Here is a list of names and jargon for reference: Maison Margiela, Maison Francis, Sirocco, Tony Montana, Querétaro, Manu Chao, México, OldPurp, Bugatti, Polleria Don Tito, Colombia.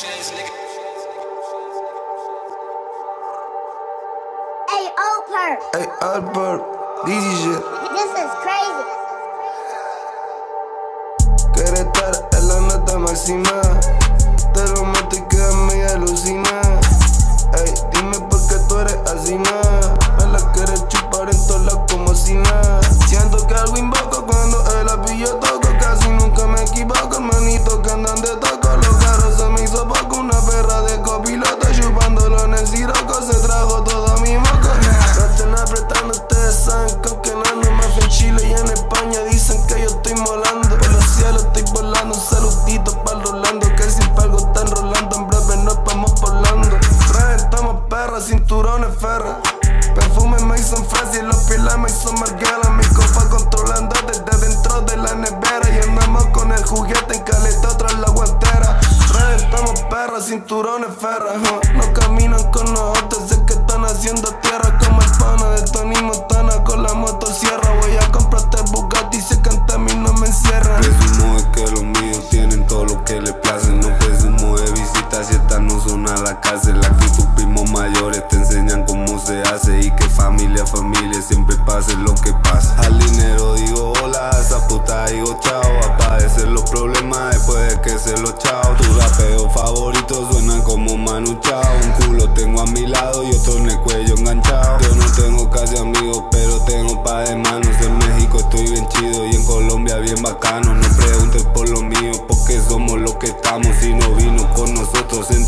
shades, nigga. Hey, OldPurp. Hey, OldPurp. This is shit. This is crazy. Querétaro es la nota máxima. Te lo mato y quedas media alucina. Ey, dime por qué tú eres así, nada. Me la quieres chupar en todos lados como si nada. Siento que algo invoco cuando el apillo toco. Casi nunca me equivoco, hermanito que andan de toco. Los caros se me hizo poco, una perra de copiloto. Chupándolo en el siroco, se trajo toda mi moco. No estén apretando, ustedes saben con que ando. Más en Chile y en España dicen que yo estoy molando. En los cielos estoy volando, un saludito pa'l Rolando. Que sin palgo están rolando, en breve nos vamos poblando. Estamos perras, cinturones ferras. Perfumes Maison Francis, los pilas Maison Margiela. Mi copa controlando desde dentro de la nevera. Y andamos con el juguete encaletado tras la guantera. Estamos perras, cinturones ferras. No caminan con nosotros, es que están haciendo tierra. Como el pana de Tony Montana con la motosierra. Voy a comprarte el Bugatti, sé que ante mí no me encierran. Presumo es que los míos tienen todo lo que les place. No presumo de visitas, si estas no son a la cárcel. Aquí tus primos mayores te enseñan cómo se hace. Y que familia, familia, siempre pase lo que pase. Al dinero digo hola, a esa puta digo chao. A padecer los problemas después de que se los chao. Tus rapeos favoritos suenan como Manu Chao. Un culo tengo a mi lado y otro en el cuello enganchado. Yo no tengo casi amigos, pero tengo par de manos. En México estoy bien chido y en Colombia bien bacano. No preguntes por lo mío, porque somos lo que estamos. Si no vino con nosotros